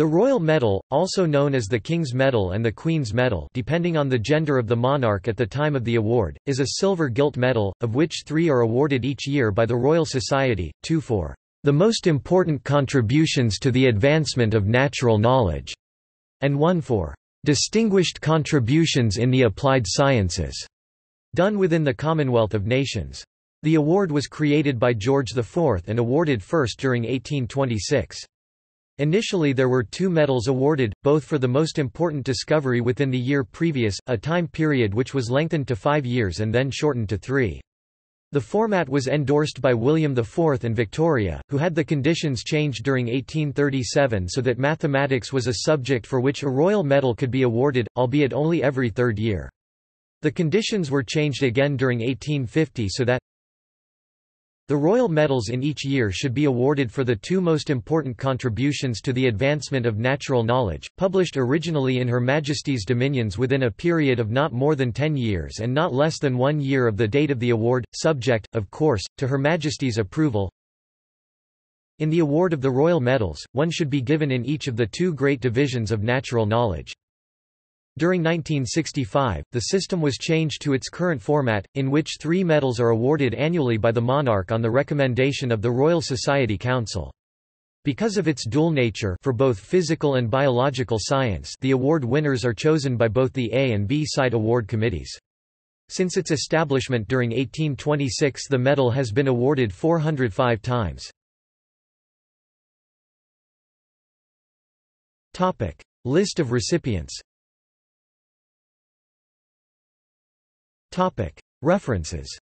The Royal Medal, also known as the King's Medal and the Queen's Medal depending on the gender of the monarch at the time of the award, is a silver gilt medal, of which 3 are awarded each year by the Royal Society, 2 for "the most important contributions to the advancement of natural knowledge", and 1 for "distinguished contributions in the applied sciences", done within the Commonwealth of Nations. The award was created by George IV and awarded first during 1826. Initially there were 2 medals awarded, both for the most important discovery within the year previous, a time period which was lengthened to 5 years and then shortened to 3. The format was endorsed by William IV and Victoria, who had the conditions changed during 1837 so that mathematics was a subject for which a Royal Medal could be awarded, albeit only every 3rd year. The conditions were changed again during 1850 so that the Royal Medals in each year should be awarded for the 2 most important contributions to the advancement of natural knowledge, published originally in Her Majesty's dominions within a period of not more than 10 years and not less than 1 year of the date of the award, subject, of course, to Her Majesty's approval. In the award of the Royal Medals, one should be given in each of the 2 great divisions of natural knowledge. During 1965, the system was changed to its current format, in which 3 medals are awarded annually by the monarch on the recommendation of the Royal Society Council. Because of its dual nature for both physical and biological science, the award winners are chosen by both the A and B side award committees. Since its establishment during 1826, the medal has been awarded 405 times. Topic: List of recipients. References.